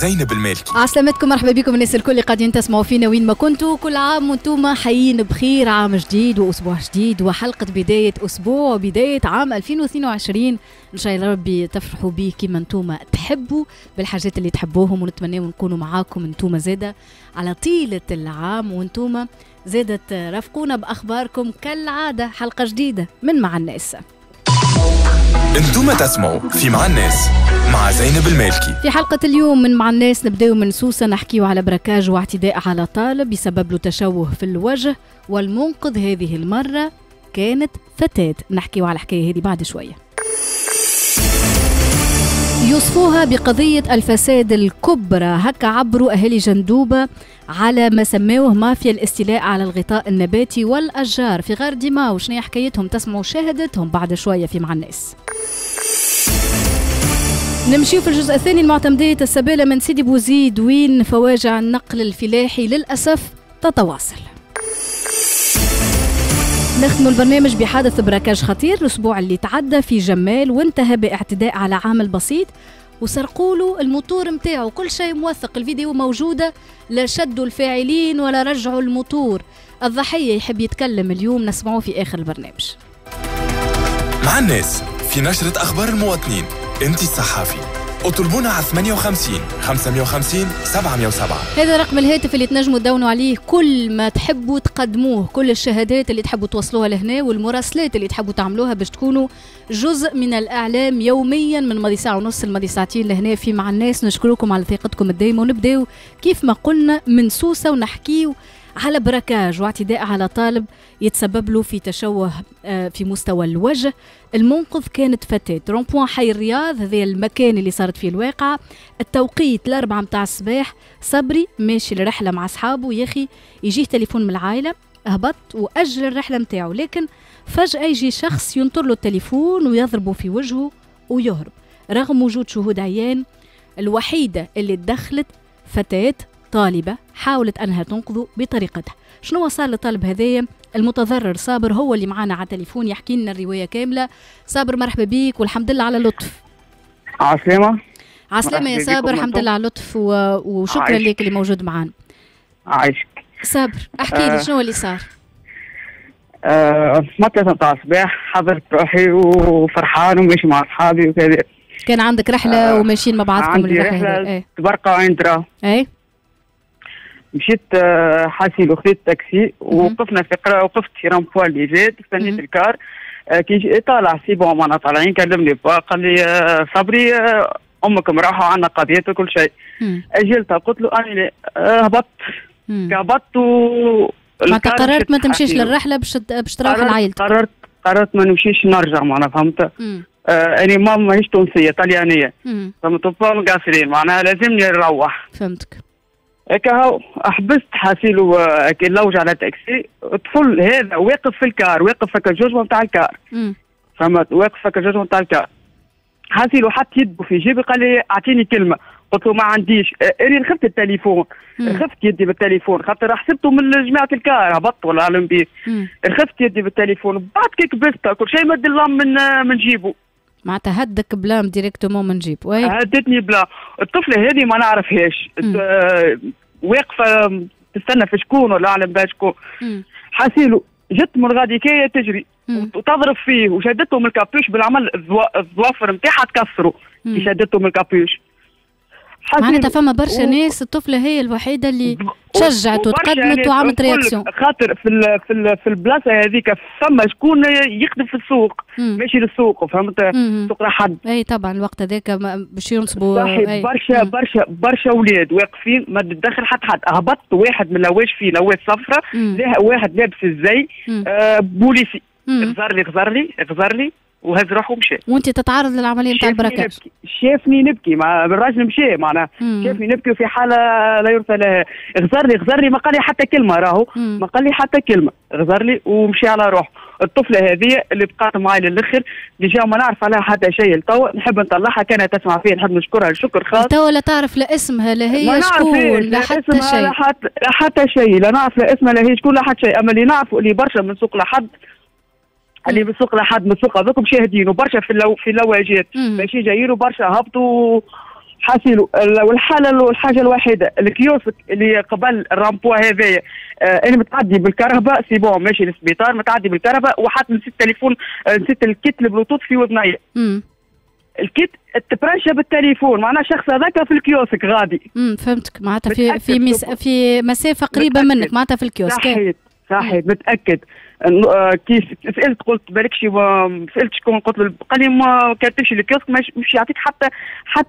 زينب المالكي. عسلامتكم، مرحبا بكم الناس الكل اللي قاعدين تسمعوا فينا وين ما كنتوا، كل عام وانتم حيين بخير. عام جديد واسبوع جديد وحلقه بدايه اسبوع وبدايه عام 2022، ان شاء الله ربي تفرحوا بيه كيما انتم تحبوا بالحاجات اللي تحبوهم، ونتمنى نكونوا معاكم انتم زاده على طيله العام، وانتم زادت رافقونا باخباركم كالعاده. حلقه جديده من مع الناس. انتم تسمعوا في مع الناس مع زينب المالكي. في حلقة اليوم من مع الناس نبداو من سوسة، نحكيو على بركاج واعتداء على طالب يسبب له تشوه في الوجه، والمنقذ هذه المرة كانت فتاة. نحكيو على الحكاية هذه بعد شوية. يوصفوها بقضية الفساد الكبرى، هكا عبروا أهالي جندوبة على ما سماوه مافيا الاستيلاء على الغطاء النباتي والأشجار في غار ديما. وشنيا حكايتهم؟ تسمعوا شاهدتهم بعد شوية في مع الناس. نمشيو في الجزء الثاني، المعتمدية السبالة من سيدي بوزيد، وين فواجع النقل الفلاحي للأسف تتواصل. نختم البرنامج بحادث براكاج خطير الأسبوع اللي تعدى في جمال، وانتهى باعتداء على عامل بسيط، وسرقوا له الموتور نتاعو، كل شيء موثق، الفيديو موجودة، لا شدوا الفاعلين ولا رجعوا الموتور. الضحية يحب يتكلم اليوم، نسمعوه في آخر البرنامج. مع الناس في نشرة أخبار المواطنين، انت الصحافي، اطلبونا على 58 550 707. هذا رقم الهاتف اللي تنجموا تدونوا عليه كل ما تحبوا تقدموه، كل الشهادات اللي تحبوا توصلوها لهنا، والمراسلات اللي تحبوا تعملوها باش تكونوا جزء من الإعلام يوميا من ماضي ساعة ونص لماضي ساعتين لهنا في مع الناس. نشكركم على ثقتكم الدائمة، ونبداو كيف ما قلنا من سوسة، ونحكيو على بركاج واعتداء على طالب يتسبب له في تشوه في مستوى الوجه، المنقذ كانت فتاة. رمبوان حي الرياض، هذا المكان اللي صارت فيه الواقعة، التوقيت 4 متاع الصباح. صبري ماشي لرحلة مع أصحابه، يا أخي يجيه تليفون من العائلة، هبط وأجل الرحلة متاعه، لكن فجأة يجي شخص ينطر له التليفون ويضربه في وجهه ويهرب، رغم وجود شهود عيان. الوحيدة اللي تدخلت فتاة طالبة حاولت أنها تنقذه بطريقتها. شنو صار للطالب هذايا؟ المتضرر صابر هو اللي معانا على التليفون، يحكي لنا الرواية كاملة. صابر مرحبا بيك والحمد لله على اللطف. عسلامة. عسلامة يا صابر، الحمد لله على اللطف وشكرا لك اللي موجود معانا. عايشك. صابر احكي لي شنو اللي صار؟ ما 3 متاع الصباح حضرت روحي وفرحان وماشي مع أصحابي وكذا. كان عندك رحلة وماشيين مع بعضكم الرحلة؟ تبرقع وين ترى. اي مشيت حاسيل وخذيت تاكسي، ووقفنا في قرا، وقفت في رامبوان اللي جات، استنيت الكار. كي طالع سي بون وانا طالعين كلمني با، قال لي صبري امك مراحه وعندنا قضيتها وكل شيء. اجلتها، قلت له اني هبطت. هبطت ما قررت ما تمشيش للرحله باش تروح لعائلتك؟ قررت ما نمشيش، نرجع معنا، فهمت؟ اني ماما ماهيش تونسيه، طليانيه، فهمت؟ با مقاصرين معناها لازمني نروح. فهمتك. هكا حبست حاسيل لوج على تاكسي، طفل هذا واقف في الكار، واقف هكا الجوجمه نتاع الكار، فهمت؟ واقف هكا الجوجمه نتاع الكار. حاسيل وحط يده في جيبي، قال لي اعطيني كلمه، قلت له ما عنديش. انا خفت التليفون، خفت يدي بالتليفون، خاطر حسبته من جماعه الكار، هبط ولا علم بيه، خفت يدي بالتليفون، بعد كي كبست كل شيء مد اللام من جيبه. معناتها هدك بلام ديريكتومون من جيب. هدتني بلام. الطفله هذه ما نعرفهاش، واقفه تستنى في شكون ولا اعلم بها شكون. حاسيلو جت من غادي كايه تجري وتضرب فيه، وشدته من الكابوش بالعمل، الظوافر نتاعها تكسروا كي شدته من الكابوش. معناتها فما برشا ناس الطفله هي الوحيده اللي تشجعت وتقدمت وعملت رياكسيون، خاطر في البلاصه هذيك فما شكون يخدم في السوق، ماشي للسوق، فهمت؟ سوق حد. اي طبعا الوقت هذاك باش ينصبوا برشا برشا برشا اولاد واقفين، ما تدخل حتى حد. هبط واحد من لواش فيه لواش صفراء، واحد لابس الزي بوليسي، غزر لي وهز روحه ومشى. وانت تتعرض للعمليه نتاع البركاج؟ شافني نبكي، مع الراجل مشى معناها، شافني نبكي في حاله لا يرثى لها. غزر لي ما قال لي حتى كلمه، راهو ما قال لي حتى كلمه، غزر لي ومشى على روحه. الطفله هذه اللي بقات معايا للاخر، ديجا ما نعرف عليها حتى شيء لتوا، نحب نطلعها كانت تسمع فيها، نحب نشكرها شكر خاص. توا لا تعرف لا اسمها لا هي شكون لا حتى شيء، لا حتى شيء، لا نعرف لا اسمها لا هي شكون لا حتى شيء. اما اللي نعرفوا اللي برشا من سوق لحد، اللي من السوق لحد، من السوق هذوكم شاهدين، وبرشا في اللواجات ماشي جايين، وبرشا هبطوا حاصل. والحاجه الوحيده الكيوسك اللي قبل الرامبوا هذايا انا متعدي بالكهرباء سي بون ماشي للسبيطار، متعدي بالكهرباء وحاط نسيت التليفون، نسيت الكيت البلوتوث في وذني، الكيت تبرشة بالتليفون، معناها شخص هذاك في الكيوسك غادي. فهمتك، معناتها في مسافه قريبه منك، معناتها في الكيوسك. صحيح صحيح متاكد. كيف سالت قلت بالكش سالت شكون، قلت له قال لي ما كان تمشي للكيوسك مش يعطيك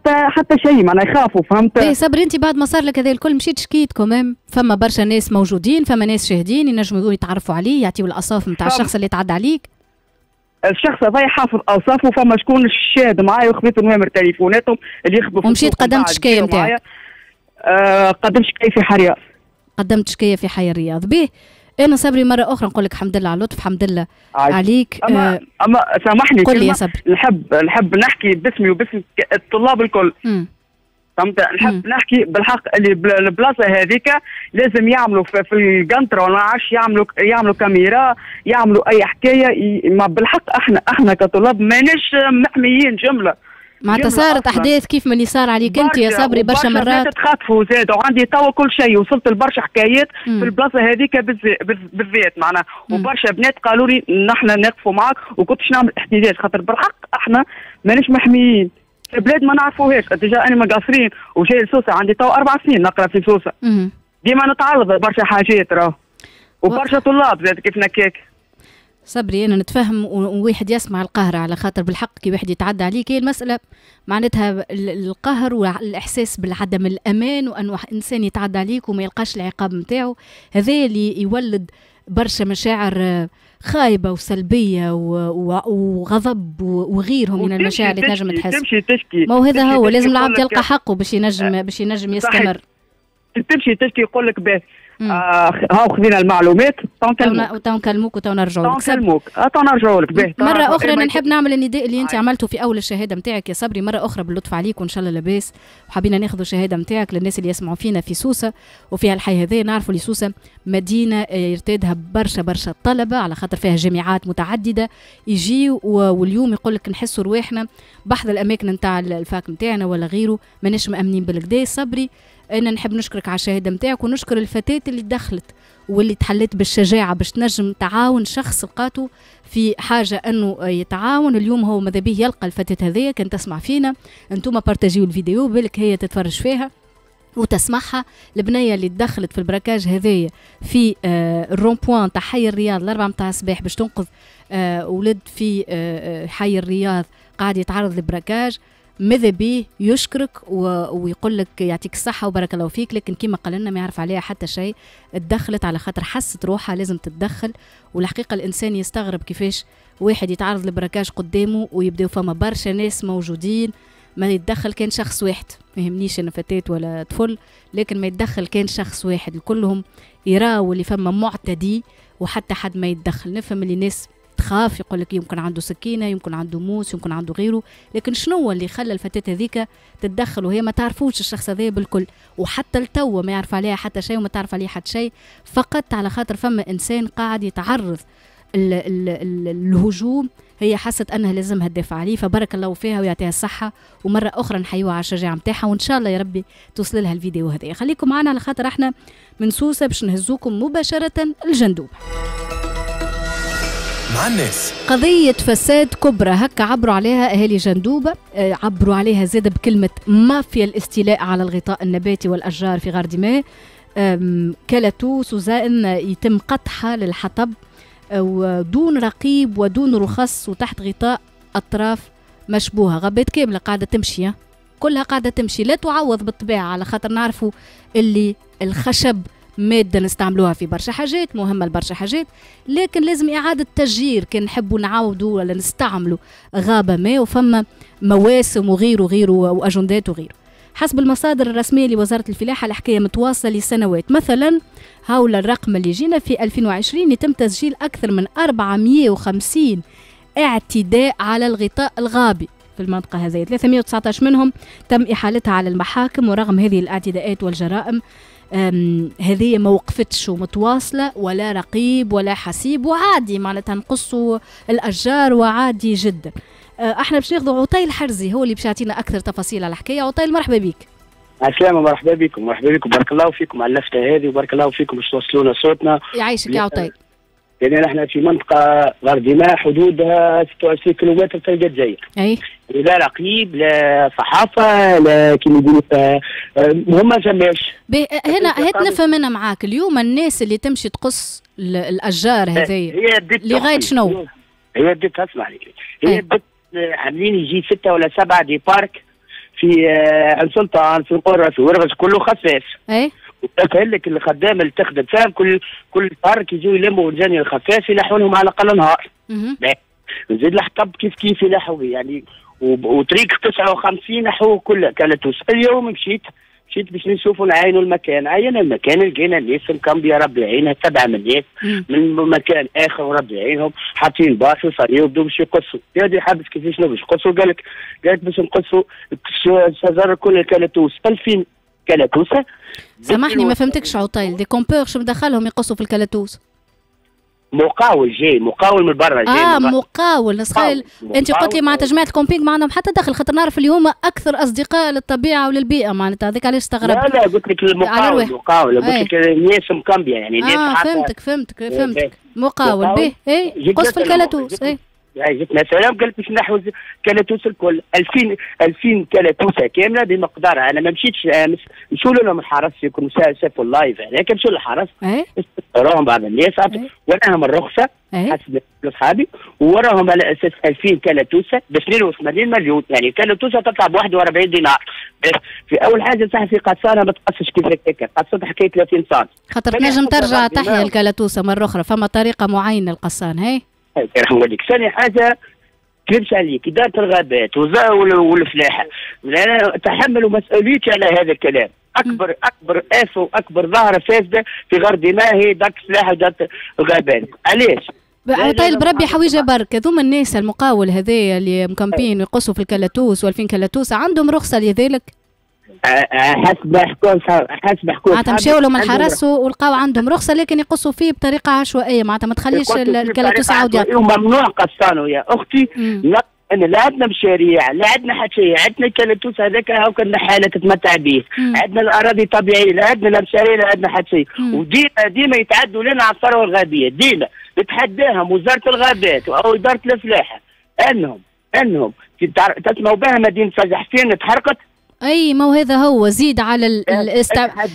حتى شيء، معناها يخافوا. فهمت؟ اي صبري، انت بعد ما صار لك هذا الكل مشيت شكيت كمان، فما برشا ناس موجودين، فما ناس شاهدين ينجموا يتعرفوا عليه، يعطيوا الاصاف نتاع الشخص اللي تعدى عليك. الشخص هذا يحافظ اوصافه، فما شكون الشاد معايا وخذيت نوامر تليفوناتهم اللي يخبوا. ومشيت قدمت شكايه نتاعك؟ قدمت شكايه في حي الرياض. قدمت شكايه في حي الرياض. باهي، أنا صبري مرة أخرى نقول لك الحمد لله على اللطف، الحمد لله عليك. أما سامحني، قول لي يا صبري. نحب نحكي باسمي وباسم الطلاب الكل. فهمت؟ نحب نحكي بالحق اللي البلاصة هذيك لازم يعملوا في القنطرة وما عادش يعملوا كاميرا، يعملوا أي حكاية. ما بالحق احنا كطلاب ماناش محميين جملة. معناتها صارت احداث كيف ما اللي صار عليك انت يا صبري برشا مرات. تخاطفوا زاد، وعندي توا كل شيء، وصلت لبرشا حكايات في البلاصه هذيك بالذات معناها. وبرشا بنات قالوا لي نحن نقفوا معك، وكنتش نعمل احتجاج خاطر بالحق احنا ماناش محميين في بلاد ما نعرفوهاش. ديجا انا مقاصرين وجاي لسوسه، عندي توا 4 سنين نقرا في سوسه، ديما نتعرض لبرشا حاجات راهو، وبرشا طلاب زاد كيفنا كيك. صبري انا نتفهم، وواحد يسمع القهر على خاطر بالحق كي واحد يتعدى عليك هي المساله، معناتها القهر والاحساس بالعدم الامان، وان انسان يتعدى عليك وما يلقاش العقاب نتاعو، هذا اللي يولد برشا مشاعر خايبه وسلبيه وغضب وغيرهم من المشاعر اللي تنجم تحس. ما هو هذا هو، لازم العبد يلقى حقه باش ينجم يستمر. تمشي تشكي يقول لك باهي هاو خذينا المعلومات تو نكلموك وتو نرجعوا لك. مرة أخرى أنا نحب نعمل النداء اللي أنت عملته في أول الشهادة نتاعك يا صبري، مرة أخرى باللطف عليك وإن شاء الله لاباس، وحابين ناخذوا الشهادة نتاعك للناس اللي يسمعوا فينا في سوسة وفيها الحي هذايا. نعرفوا اللي سوسة مدينة يرتادها برشا الطلبة على خاطر فيها جامعات متعددة، يجيو واليوم يقول لك نحسوا رواحنا بحض الأماكن نتاع الفاك نتاعنا ولا غيره ماناش مأمنين بالكدا. صبري أنا نحب نشكرك على الشهادة نتاعك، ونشكر الفتاة اللي دخلت واللي تحلت بالشجاعة باش تنجم تعاون شخص لقاته في حاجة أنه يتعاون. اليوم هو ماذا بيه يلقى الفتاة هذيا، كان تسمع فينا أنتم بارتاجيو الفيديو، بالك هي تتفرج فيها وتسمعها. البنيه اللي دخلت في البراكاج هذايا في الرومبوان تاع حي الرياض 4 متاع الصباح باش تنقذ ولد في حي الرياض قاعد يتعرض للبراكاج، ماذا بيه يشكرك ويقول لك يعطيك الصحه وبارك الله فيك. لكن كما قال لنا ما يعرف عليها حتى شيء، تدخلت على خاطر حست روحها لازم تتدخل. والحقيقه الانسان يستغرب كيفاش واحد يتعرض لبراكاج قدامه ويبداو فما برشا ناس موجودين، ما يتدخل كان شخص واحد، ما يهمنيش انا فتاة ولا طفل، لكن ما يتدخل كان شخص واحد، كلهم يراو اللي فما معتدي وحتى حد ما يتدخل. نفهم اللي الناس تخاف، يقول لك يمكن عنده سكينه، يمكن عنده موس، يمكن عنده غيره، لكن شنو اللي خلى الفتاه هذيك تتدخل وهي ما تعرفوش الشخص هذا بالكل، وحتى لتوا ما يعرف عليها حتى شيء وما تعرف عليه حتى شيء، فقط على خاطر فما انسان قاعد يتعرض الهجوم، هي حست انها لازمها تدافع عليه. فبارك الله فيها ويعطيها الصحه، ومره اخرى نحيوها على الشجاعه نتاعها، وان شاء الله يا ربي توصل لها الفيديو هذا. خليكم معنا على خاطر احنا من سوسه باش نهزوكم مباشره الجندوبه مع الناس. قضية فساد كبرى هكا عبروا عليها أهالي جندوبة، عبروا عليها زاد بكلمة مافيا الاستيلاء على الغطاء النباتي والأشجار في غار ديما. كلتو سوزان يتم قطحها للحطب ودون رقيب ودون رخص وتحت غطاء أطراف مشبوهة. غابات كاملة قاعدة تمشي، كلها قاعدة تمشي، لا تعوض بالطبيعة على خاطر نعرفوا اللي الخشب مادة نستعملوها في برشا حاجات، مهمة لبرشا حاجات، لكن لازم إعادة تشجير كان نحبوا نعاودوا ولا نستعملوا غابة ما. وفما مواسم وغيره وأجندات وغيره. حسب المصادر الرسمية لوزارة الفلاحة الحكاية متواصلة لسنوات، مثلا هاولا الرقم اللي جينا في 2020 يتم تسجيل أكثر من 450 اعتداء على الغطاء الغابي في المنطقة هذه، 319 منهم تم إحالتها على المحاكم. ورغم هذه الاعتداءات والجرائم هذه ما وقفتش ومتواصلة، ولا رقيب ولا حسيب، وعادي معناتها نقصوا الأشجار وعادي جدا. احنا باش ناخذوا عطيل حرزي، هو اللي باش يعطينا اكثر تفاصيل على الحكايه. عطيل مرحبا بك. السلامة، مرحبا بكم. مرحبا بكم، بارك الله فيكم على اللفته هذه وبارك الله فيكم باش توصلونا صوتنا. يعيشك يا عطيل. يعني نحن في منطقة غار ديما حدودها 26 كيلومتر تلقى الجزائر. اي. لا رقيب لا صحافة لا كيما يقولوا هما ما فماش. هنا هات نفهم أنا معاك، اليوم الناس اللي تمشي تقص الأشجار هذيا لغاية شنو؟ هي بدت اسمع لي، هي بدت عاملين يجي 6 ولا 7 دي بارك في عند سلطان في القرى في ورغش كله خفاف. اي. قال لك الخدامه اللي تخدم فيها كل بارك يجوا يلموا الجاني الخفاف يلحوا لهم على الاقل نهار. نزيد الحطب كيف كيف يلحوا يعني وطريق 59 نحوه كله كانت. اليوم مشيت باش نشوفوا نعاينوا المكان، عينا المكان لقينا الناس مكمبيه ربي يعينها 7 من الناس من مكان اخر وربي يعينهم حاطين باص وصاريو بدو باش يقصوا، هذه حابس كيفاش شنو باش يقصوا قالك باش نقصوا الشجر كل الكلاتوس 2000 كلاتوسه. سامحني ما فهمتكش عطيل، دي كومبور شو مدخلهم يقصوا في الكلاتوس؟ مقاول جاي، مقاول من برا جاي. مقاول نسخال، انت قلت لي مع جماعه الكومبينغ ما عندهم حتى دخل، خاطر نعرف اليوم اكثر اصدقاء للطبيعه وللبيئه معناتها، هذاك علاش استغربت. لا قلت لك المقاول، مقاول قلت لك الناس مكمبيه يعني الناس فهمتك مقاول به اي قص في الكلاتوس. اي جيت مثلا قلت باش نحو كلاتوس الكل 2000 كلاتوسه كامله بمقدارها. انا ما مشيتش مشوا لهم الحرس يكون شافوا اللايف هذاك، مشوا للحرس راهم بعض الناس وراهم الرخصه حسب اصحابي وراهم على اساس 2000 كلاتوسه باش نلوث 80 مليون يعني كلاتوسه تطلع ب 41 دينار. في اول حاجه صح في قصارها ما تقصش كيف هكاك، قصتها حكايه 30 سم خاطر تنجم ترجع تحيا الكلاتوسه مره اخرى، فما طريقه معينه للقصان. هاي يرحم والديك. ثاني حاجه كذبش عليك اداره الغابات والفلاحه تحملوا مسؤوليتي على هذا الكلام. اكبر افه واكبر ظاهره فاسده في غار ديما هي اداره الفلاحه واداره الغابات. علاش؟ عطيل بربي حويجه برك هذوما الناس المقاول هذايا اللي مكامبين ويقصوا في الكلاتوس و2000 كلاتوسه عندهم رخصه لذلك؟ حسب حكم معناتها مشاو لهم الحرس ولقاو عندهم رخصه لكن يقصوا فيه بطريقه عشوائيه معناتها ما تخليش الكلاتوس عاود يعطي. ممنوع قصانو يا اختي. أنا لا عندنا مشاريع لا عندنا حتى شيء، عندنا الكلاتوس هذاك هاكا النحاله تتمتع به، عندنا الاراضي الطبيعيه لا عندنا لا مشاريع لا عندنا حتى شيء، وديما يتعدوا لنا على الثروه الغابيه، ديما نتحداهم وزاره الغابات او اداره الفلاحه انهم تسمعوا بها مدينه ساجي حسين تحرقت. اي ما هو هذا هو زيد على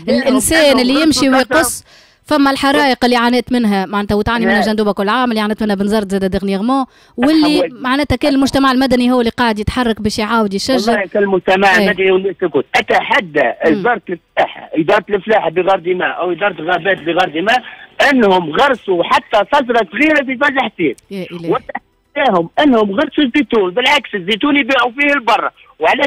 الانسان اللي يمشي ويقص. فما الحرائق اللي عانت منها معناتها وتعاني منها جندوبه كل عام، اللي عانت منها بنزرت زاد دغنيغمون، واللي معناتها كان المجتمع المدني هو اللي قاعد يتحرك باش يعاود يشجع. والله كان المجتمع المدني والناس الكل. اتحدى اداره الفلاحه بغار ديما او اداره الغابات بغار ديما انهم غرسوا حتى صدره صغيره في فجح حسين. يا الهي. انهم غرسوا الزيتون، بالعكس الزيتون يبيعوا فيه البرة. وعلى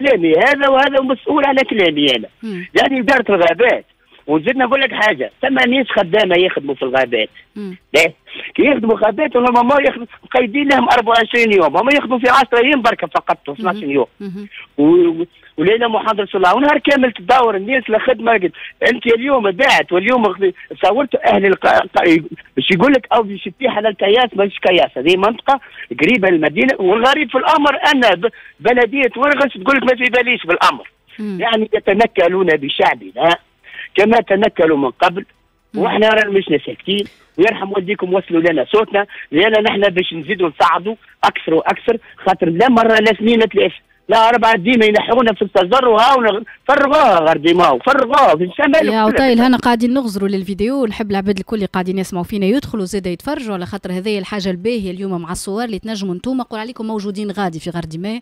كلامي هذا وهذا مسؤول على كلامي انا يعني اداره الغابات. ونزيد نقول لك حاجه، ثما ناس خدامه يخدموا في الغابات كي يخدموا غابات وهما ما يخدموا مقيدين لهم 24 يوم، هما يخدموا في 10 ايام بركه فقط و 12 يوم ولينا محاضره صلاه ونهار كامل تدور الناس لخدمه. انت اليوم باعت واليوم صورت اهل باش يقول لك او باش تطيح على الكياس، ماهيش كياس، هذه منطقه قريبه للمدينه. والغريب في الامر ان بلديه ورغش تقول لك ما في باليش بالامر يعني يتنكلون بشعبنا كما تنكلوا من قبل واحنا رانا مشنا ساكتين. ويرحم والديكم وصلوا لنا صوتنا لان نحن باش نزيدوا نصعدوا اكثر واكثر، خاطر لا مره لا اثنين لا ثلاثه لا اربعه ديما ينحونا في التجر وهاونا فرغوها غار ديما وفرغوها في الشمال. يا عطيل هنا قاعدين نغزروا للفيديو، نحب العباد الكل اللي قاعدين يسمعوا فينا يدخلوا زاد يتفرجوا على خاطر هذه الحاجه الباهيه اليوم مع الصور اللي تنجموا انتم قول عليكم موجودين غادي في غار ديما.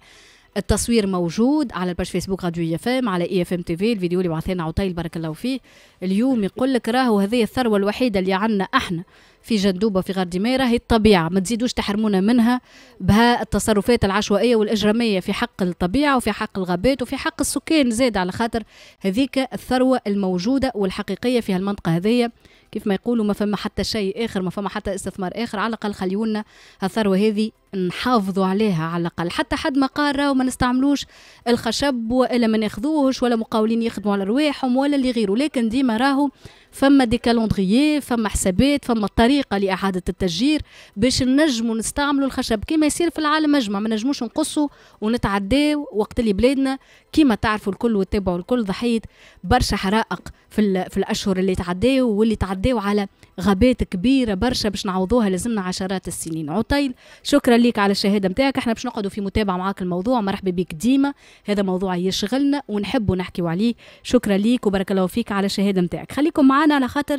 التصوير موجود على الباج فيسبوك راديو اي اف ام، على اي اف ام تي في. الفيديو اللي بعثنا عطيل بارك الله فيه اليوم يقول لك راهو هذه الثروه الوحيده اللي عندنا احنا في جندوبه في غار ديما راهي الطبيعه، ما تزيدوش تحرمونا منها بها التصرفات العشوائيه والاجراميه في حق الطبيعه وفي حق الغابات وفي حق السكان زاد، على خاطر هذيك الثروه الموجوده والحقيقيه في هالمنطقه هذه كيف ما يقولوا ما فما حتى شيء آخر، ما فما حتى استثمار آخر، على الأقل خليونا الثروة هذه نحافظوا عليها على الأقل، حتى حد ما قارة وما نستعملوش الخشب وإلا ما ناخذوهش، ولا مقاولين يخدموا على رواحهم ولا اللي غيره، لكن ديما راهو فما دي كالوندغيي، فما حسابات، فما طريقة لإعادة التشجير باش نجموا نستعملوا الخشب كما يصير في العالم أجمع، ما نجموش نقصوا ونتعداو وقت اللي بلادنا كما تعرفوا الكل وتتابعوا الكل ضحية برشا حرائق في الأشهر اللي تعداو، واللي تعداو على غابات كبيرة برشا باش نعوضوها لازمنا عشرات السنين. عطيل شكرا ليك على الشهادة نتاعك، احنا باش نقعدوا في متابعة معاك الموضوع، مرحبا بك ديما، هذا موضوع يشغلنا ونحبوا نحكيوا عليه، شكرا ليك وبارك الله فيك على الشهادة نتاعك. خليكم معانا على خاطر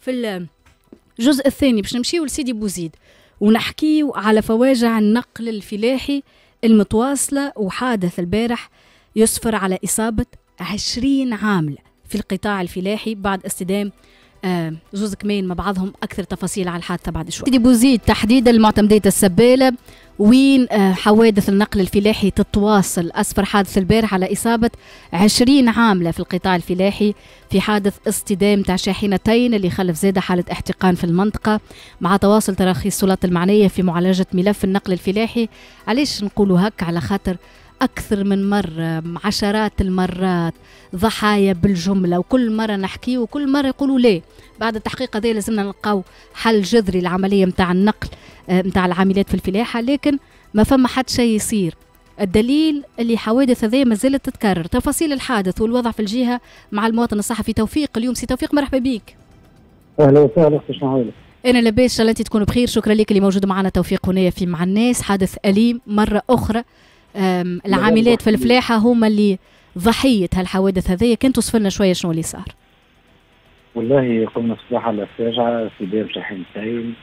في الجزء الثاني باش نمشيو لسيدي بوزيد ونحكيو على فواجع النقل الفلاحي المتواصلة، وحادث البارح يسفر على إصابة 20 عاملة في القطاع الفلاحي بعد استدام زوز كمين مع بعضهم. أكثر تفاصيل على الحادثة بعد شوي. سيدي بوزيد تحديدا المعتمدات السبالة وين حوادث النقل الفلاحي تتواصل، أسفر حادث البارح على إصابة 20 عاملة في القطاع الفلاحي في حادث اصطدام تاع شاحنتين اللي خلف زادة حالة احتقان في المنطقة، مع تواصل تراخي السلطات المعنية في معالجة ملف النقل الفلاحي. علاش نقولوا هك؟ على خاطر أكثر من مرة، عشرات المرات، ضحايا بالجملة، وكل مرة نحكي وكل مرة يقولوا ليه. بعد التحقيق هذا لازمنا نلقاو حل جذري للعملية متاع النقل متاع العاملات في الفلاحة، لكن ما فما حد شيء يصير. الدليل اللي حوادث هذه ما زالت تتكرر. تفاصيل الحادث والوضع في الجهة مع المواطن الصحفي توفيق اليوم. سي توفيق مرحبا بيك. أهلا وسهلا أختي، شنو عاملة؟ أنا لاباس، إن شاء الله تكونوا بخير، شكرا لك اللي موجود معنا توفيق هنا في مع الناس. حادث أليم مرة أخرى، العاملات في الفلاحة هما اللي ضحية هالحوادث هذيا، كنت توصفلنا شوية شنو اللي صار. والله قمنا الصباح على فاجعة اصطدام شاحنتين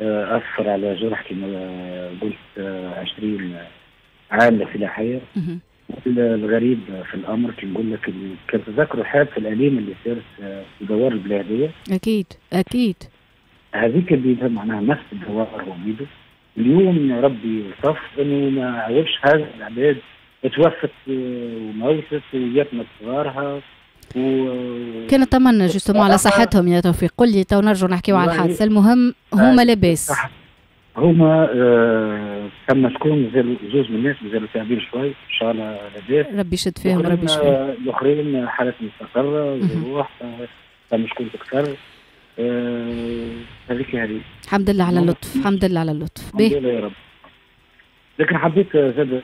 أثر على جرح كما قلت 20 عاملة فلاحية. الغريب في الأمر كي نقول لك كنت تذكروا الحادثة الأليمة اللي صارت في دوار البلاديه. أكيد أكيد. هذيك اللي معناها نفس الدوار وميدو. اليوم يا ربي صف انه ما عوضش حاجه، العباد توفت وموتت ويتمت صغارها كان طمنا جوستومون على صحتهم. يا توفيق قل لي تو نرجعوا نحكيوا على الحادثه، المهم هما لاباس. هما كان مسكون زوج من الناس مازالوا تعبين شوي، ان شاء الله لاباس، ربي يشد فيهم ربي يشفيهم. الاخرين حالات مستقره وروح كان مشكون تكثر. هذيك الحمد لله على اللطف، الحمد لله على اللطف، الحمد لله يا رب. لكن حبيت زاد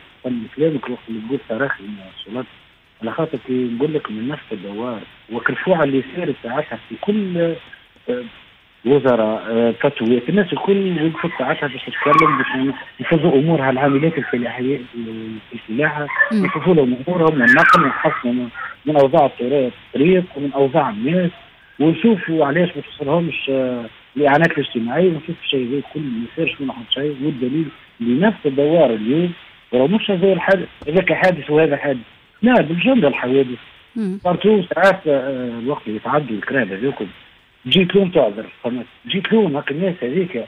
كلامك وقت اللي تقول تراخي السلطات، على خاطر كي نقول لك من نفس الدوار وكرفوعه اللي صارت ساعتها في كل وزراء فتويات، الناس الكل وقفت ساعتها باش تتكلم باش يفضوا امورها العاملات الفلاحيه الفلاحه، يشوفوا لهم امورهم والنقل ويحسنوا من اوضاع الطريق ومن اوضاع الناس، ونشوفوا علاش ما توصلهمش الاعانات الاجتماعيه، ونشوف الشيء هذا كل ما يصيرش منه حتى شيء. والدليل لنفس الدوار اليوم وراه مش هذا الحادث، هذاك حادث وهذا حادث، لا بالجمله الحوادث بارتو ساعات الوقت اللي يتعدوا الكراب هذوكم تجي لهم تعذر، تجي لهم هاك الناس هذيك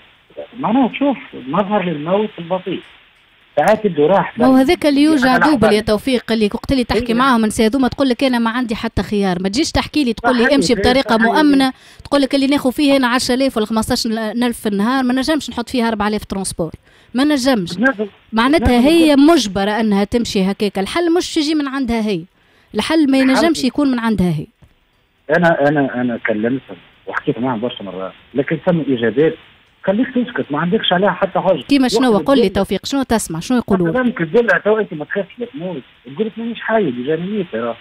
معناها تشوف مظهر للموت البطيء ساعات يبدو راحت. هو هذاك اللي يوجع دوبل يا توفيق، اللي وقت اللي تحكي معاهم الناس هذوما تقول لك انا ما عندي حتى خيار، ما تجيش تحكي لي تقول لي امشي بطريقه مؤمنه، تقول لك اللي ناخذ فيه انا 10000 ولا 15000 في النهار ما نجمش نحط فيها 4000 ترونسبور، ما نجمش، معناتها هي مجبره انها تمشي هكاك، الحل مش يجي من عندها هي، الحل ما ينجمش يكون من عندها هي. انا كلمتهم وحكيت معهم برشا مرات، لكن ثم اجابات خليك تسكت، ما عندكش عليها حتى حاجه. كيما شنو؟ قول لي توفيق شنو تسمع شنو يقولوا؟ مثلا كتدلع تو انت ما تخافش لا تموت، تقول لك مانيش حايل بجانبية ترى.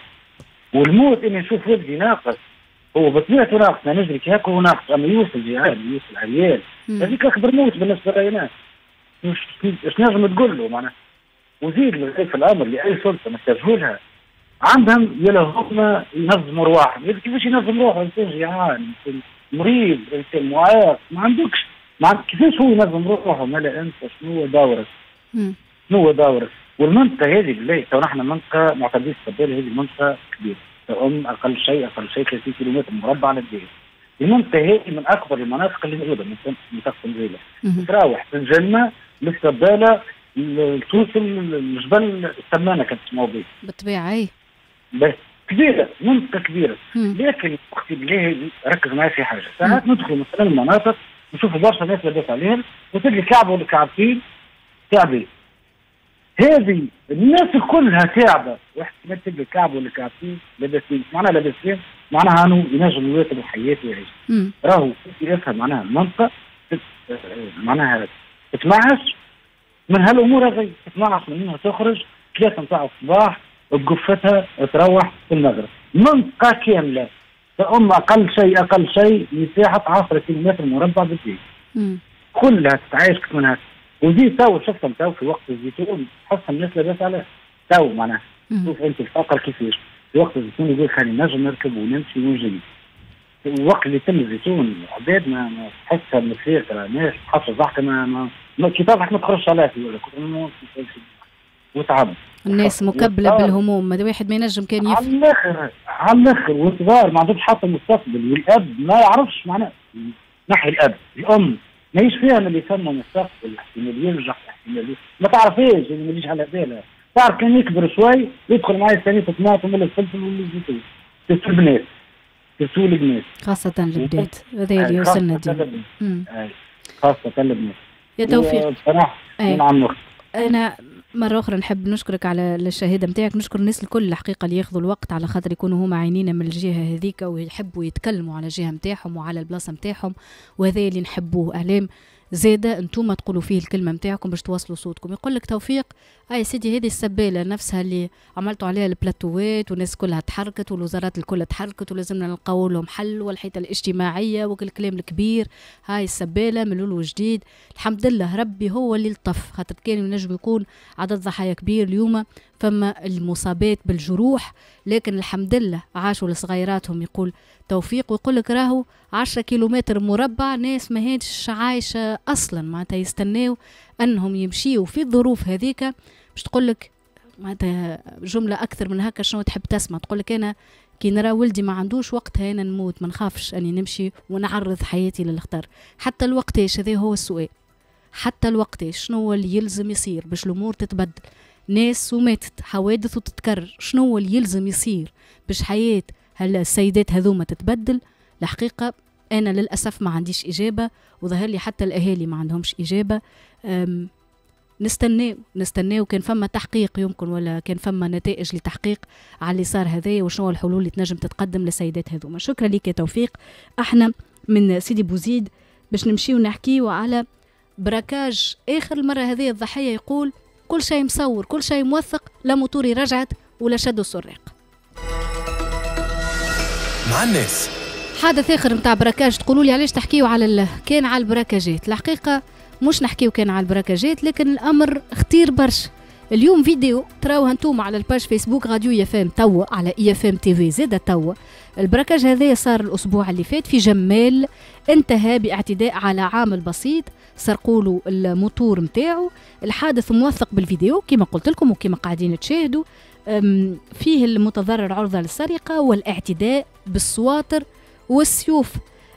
والموت اني نشوف ولدي ناقص، هو بطبيعته ناقص، ما نجري كي هاكا هو ناقص، اما يوصل جيعان يوصل عيال، هذيك اكبر موت بالنسبه لنا. اش نجم تقول له معناها؟ وزيد في الامر لاي سلطه ما ترجولها عندهم يلا هما ينظموا رواحهم، كيفاش ينظم روحه؟ انسان جيعان، انسان مريض، انسان معاق، ما عندكش كيفاش هو ينظم روحه؟ مالا انت شنو هو دورك؟ شنو هو دورك؟ والمنطقه هذه بالله تو نحن منطقه معتمدين السباله، هذه منطقه كبيره، تؤم اقل شيء 30 كم مربع على الدائره. المنطقه هذه من اكبر المناطق اللي موجوده، من منطقه الجيله تراوح من الجنه للسباله توصل لجبل السمانه كانت موجوده. بالطبيعه اي. بس كبيره، منطقه كبيره، لكن اختي بالله ركز معايا في حاجه، ساعات ندخل مثلا المناطق نشوفوا برشا ناس لاباس عليهم وتلقى كعبه ولا كعبتين كعبين. هذه الناس كلها كعبه، واحد ما تلقى كعبه ولا كعبتين لاباسين، معناها لاباسين معناها انه ينجم يواكب الحياه ويعيش. راهو في معناها المنطقه معناها تتمعش من هالامور هذه، تتمعش منها تخرج 3 نتاع الصباح بقفتها تروح في المغرب، منطقه كامله تأم اقل شيء مساحه 10 كيلومتر مربع بالكيلو. كلها تتعايش كيف منها. وزي تو شفتهم تو في وقت الزيتون تحسهم الناس لاباس عليها تو معناها. شوف انت الفقر كيفاش في وقت الزيتون يقول خلي نجم نركب ونمشي ونجري. الوقت اللي تم الزيتون عباد ما تحسها مثلية ترى ناس تحس ضحكه ما كي تضحك ما تخرجش عليها يقول لك وتعب. الناس مكبله بالهموم، هذا واحد ما ينجم كان يفهم على الاخر على الاخر، والكبار ما عندهمش حتى مستقبل، والاب ما يعرفش معناها ناحيه الاب، الام ماهيش فيها من اللي يسمى مستقبل، احتمال يرجع احتمال ما تعرفهاش، ما تجيش على بالها، تعرف كان يكبر شوي يدخل معايا ثاني في الطماطم ولا الفلفل ولا الزيتون، تسول بنات تسول بنات خاصة البنات، هذا اللي وصلنا ديما خاصة البنات. يا توفيق بصراحة نعم وقت أنا مرة أخرى نحب نشكرك على الشهادة نتاعك، نشكر الناس الكل الحقيقة اللي ياخذوا الوقت على خاطر يكونوا هما عينينا من الجهة هذيك ويحبوا يتكلموا على الجهة نتاعهم وعلى البلاصة نتاعهم، وهذا اللي نحبوه إعلام زادة أنتم تقولوا فيه الكلمة نتاعكم باش توصلوا صوتكم. يقول لك توفيق أي سيدي هذه السبالة نفسها اللي عملتوا عليها البلاتوات والناس كلها تحركت والوزارات الكل تحركت ولازمنا نلقاو لهم حل والحيطة الاجتماعية وكل الكلام الكبير، هاي السبالة من الأول وجديد الحمد لله ربي هو اللي لطف، خاطر كان ينجم يكون عدد ضحايا كبير، اليوم فما المصابات بالجروح لكن الحمد لله عاشوا لصغيراتهم. يقول توفيق ويقول لك راهو 10 كيلومتر مربع ناس ماهيش عايشه اصلا، معناتها يستناو انهم يمشيوا في الظروف هذيك. باش تقول لك معناتها جمله اكثر من هكا شنو تحب تسمع؟ تقول لك انا كي نرى ولدي ما عندوش وقتها انا نموت، ما نخافش اني نمشي ونعرض حياتي للخطر. حتى الوقتاش هذا هو السؤال، حتى الوقتاش شنو هو اللي يلزم يصير باش الامور تتبدل؟ ناس وماتت، حوادث وتتكرر، شنو هو اللي يلزم يصير باش حياة السيدات هذوما تتبدل؟ الحقيقة أنا للأسف ما عنديش إجابة، وظهر لي حتى الأهالي ما عندهمش إجابة. نستناو كان فما تحقيق يمكن، ولا كان فما نتائج لتحقيق على اللي صار هذايا وشنو الحلول اللي تنجم تتقدم للسيدات هذوما. شكرا لك يا توفيق. احنا من سيدي بوزيد باش نمشيو ونحكيو على براكاج آخر المرة هذه. الضحية يقول كل شيء مصور، كل شيء موثق، لا موتوري رجعت ولا شدوا السراق. مع الناس حادث اخر نتاع براكاج، تقولوا لي علاش تحكيوا على كان على البراكاجات؟ الحقيقه مش نحكيوا كان على البراكاجات، لكن الامر اختير برشا. اليوم فيديو تراوها انتم على الباج فيسبوك راديو يفام توا على IFM TV زاده توا. البراكاج هذا صار الاسبوع اللي فات في جمال، انتهى باعتداء على عامل بسيط، سرقوا له الموتور نتاعو. الحادث موثق بالفيديو كما قلت لكم وكما قاعدين تشاهدوا، فيه المتضرر عرضه للسرقه والاعتداء بالسواطر والسيوف،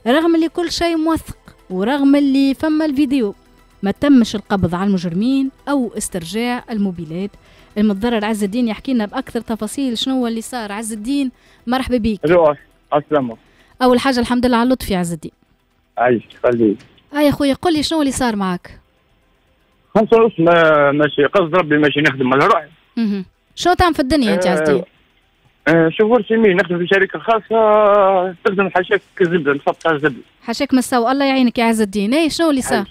رغم اللي كل شيء موثق ورغم اللي فما الفيديو ما تمش القبض على المجرمين او استرجاع الموبيلات. المتضرر عز الدين يحكي لنا باكثر تفاصيل شنو اللي صار. عز الدين مرحبا بيك. السلام. اول حاجه الحمد لله على اللطف يا عز الدين. عايش خليك. يا خويا قل لي شنو اللي صار معاك؟ 5 ونص ماشي قصد ربي ماشي نخدم على روحي. شنو تعمل في الدنيا انت يا عز الدين؟ شوف ورشي مين نخدم في شركه خاصه تخدم حشاك الزبده، نفط الزبده. حشاك مساو الله يعينك يا عز الدين. اي شنو اللي صار؟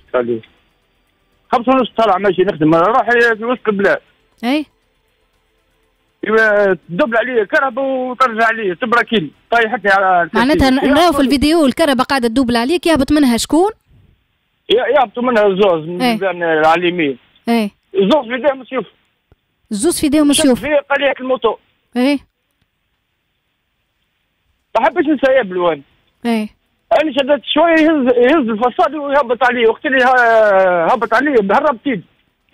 5 ونص طالع ماشي نخدم على روحي في وسط البلاد. اي. تدبل عليا كرهبه وترجع عليا تبركيني طايحتني على. معناتها نراو في الفيديو الكرهبه قاعده تدبل عليك، يهبط منها شكون؟ يهبطوا منها الزوز من على اليمين. اي. الزوز في ايديهم سيوف. الزوز في ايديهم سيوف. في قليعة الموتو. اي. ما حبيتش نسيب له انا. اي. انا شدت شويه يهز الفصاد ويهبط علي، وقت اللي هبط علي هربت ايدي.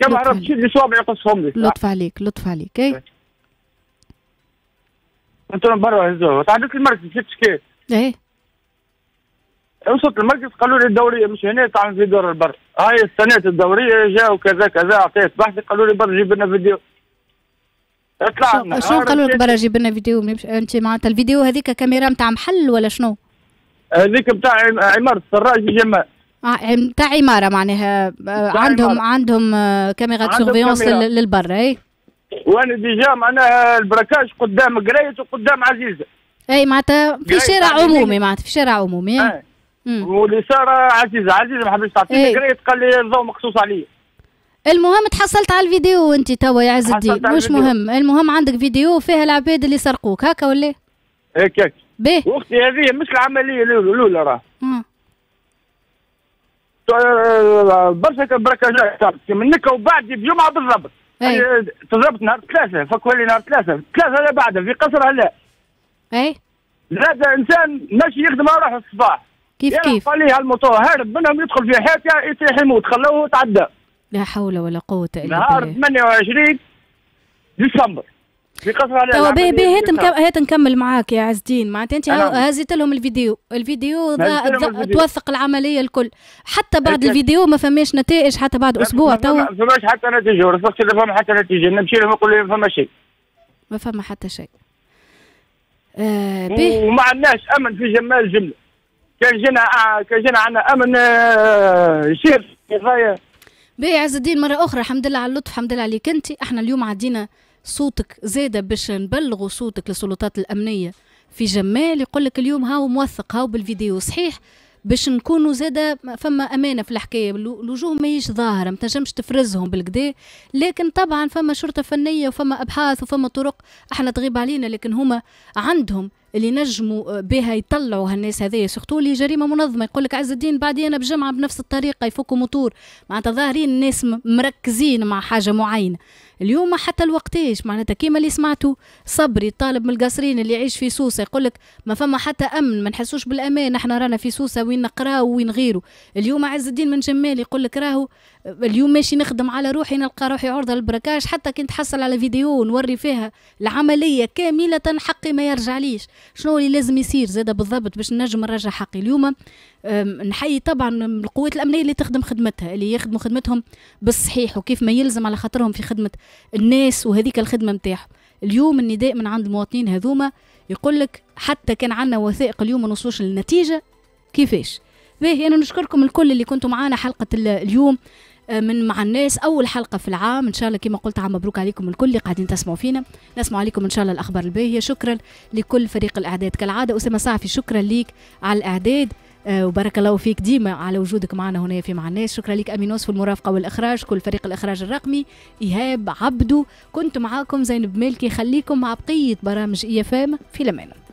كما هربت ايدي صوابعي قصهم لي. لطف عليك لطف عليك. اي. انتوا برا هزوها، تعديت المركز جبت شكاية. ايه. وصلت المركز قالوا لي الدورية مش هنا، تعال نزيد دور البر، هاي السنة الدورية جاوا كذا كذا، اعطيت بحثي قالوا لي برا جيب لنا فيديو. طلعنا شنو قالوا لك برا جيب لنا فيديو؟ انت معناتها الفيديو هذيك كاميرا نتاع محل ولا شنو؟ هذيك نتاع عمارة السراج جمال نتاع عمارة معناها عندهم كاميرا سيرفيونس للبر اي وانا ديجا معناها البراكاج قدام قريت وقدام عزيزة اي معناتها في شارع عمومي معناتها في شارع عمومي واللي صار عزيزة ما حبيتش تعطيني قريت قال لي الضوء مقصوص عليا. المهم تحصلت على الفيديو وانت توا يا عز الدين مش مهم، المهم عندك فيديو فيها العباد اللي سرقوك هكا ولا؟ هكاك. باهي. واختي هذه مش العملية الأولى راه. برشا بركاجات صارت منك وبعد بجمعة بالضبط. تضربت نهار ثلاثة فكوا لي نهار ثلاثة اللي بعدها في قصر علاء. اي. زاد إنسان ماشي يخدم على روحه الصباح. كيف؟ قال لي هالموتور هارب منهم يدخل في حياته يطيح يموت خلوه وتعدى. لا حول ولا قوة إلا بالله. نهار 28 ديسمبر في قصر علاء. هات نكمل معاك يا عز الدين، معناتها أنت هزيت لهم الفيديو توثق العملية الكل، حتى بعد الفيديو ما فماش نتائج حتى بعد أسبوع تو. ما فماش حتى نتيجة، رفقتي ما فما حتى نتيجة، نمشي لهم نقول لهم ما فما شيء. ما فما حتى شيء. وما عندناش أمن في جمال جملة. كان جينا عندنا أمن شير قضايا. باهي عز الدين مرة أخرى الحمد لله على اللطف الحمد لله عليك أنت، احنا اليوم عدينا صوتك زادة باش نبلغوا صوتك للسلطات الأمنية في جمال، يقول لك اليوم هاو موثق هاو بالفيديو صحيح باش نكونوا زادة فما أمانة في الحكاية، الوجوه ماهيش ظاهرة ما تنجمش تفرزهم بالكدا، لكن طبعا فما شرطة فنية وفما أبحاث وفما طرق احنا تغيب علينا، لكن هما عندهم اللي نجموا بها يطلعوا هالناس هذيا سيرتو اللي جريمه منظمه، يقول لك عز الدين بعدين انا بجمعه بنفس الطريقه يفكوا موتور، معناتها ظاهرين الناس مركزين مع حاجه معينه، اليوم حتى الوقتاش معناتها كيما اللي سمعتوا صبري طالب من القصرين اللي يعيش في سوسه يقول لك ما فما حتى امن ما نحسوش بالامان احنا رانا في سوسه وين نقراو وين غيره، اليوم عز الدين من جمال يقول لك راهو اليوم ماشي نخدم على روحي نلقى روحي عرضه للبركاج، حتى كي نتحصل على فيديو نوري فيها العمليه كامله حقي ما يرجعليش، شنو اللي لازم يصير زاده بالضبط باش نجم نرجع حقي. اليوم نحيي طبعا القوات الامنيه اللي تخدم خدمتها اللي يخدموا خدمتهم بالصحيح وكيف ما يلزم على خاطرهم في خدمه الناس وهذيك الخدمه نتاعهم. اليوم النداء من عند المواطنين هذوما يقول لك حتى كان عندنا وثائق اليوم ما نوصلوش للنتيجه كيفاش. باهي انا نشكركم الكل اللي كنتوا معنا حلقه اليوم من مع الناس، اول حلقه في العام ان شاء الله كما قلت عام مبروك عليكم الكل اللي قاعدين تسمعوا فينا، نسمعوا عليكم ان شاء الله الاخبار الباهيه. شكرا لكل فريق الاعداد كالعاده، اسامه صعفي شكرا ليك على الاعداد وبارك الله فيك ديما على وجودك معنا هنا في مع الناس، شكرا لك امينوس في المرافقه والاخراج، كل فريق الاخراج الرقمي ايهاب عبدو، كنت معاكم زينب مالكي، خليكم مع بقيه برامج IFM في لمانه.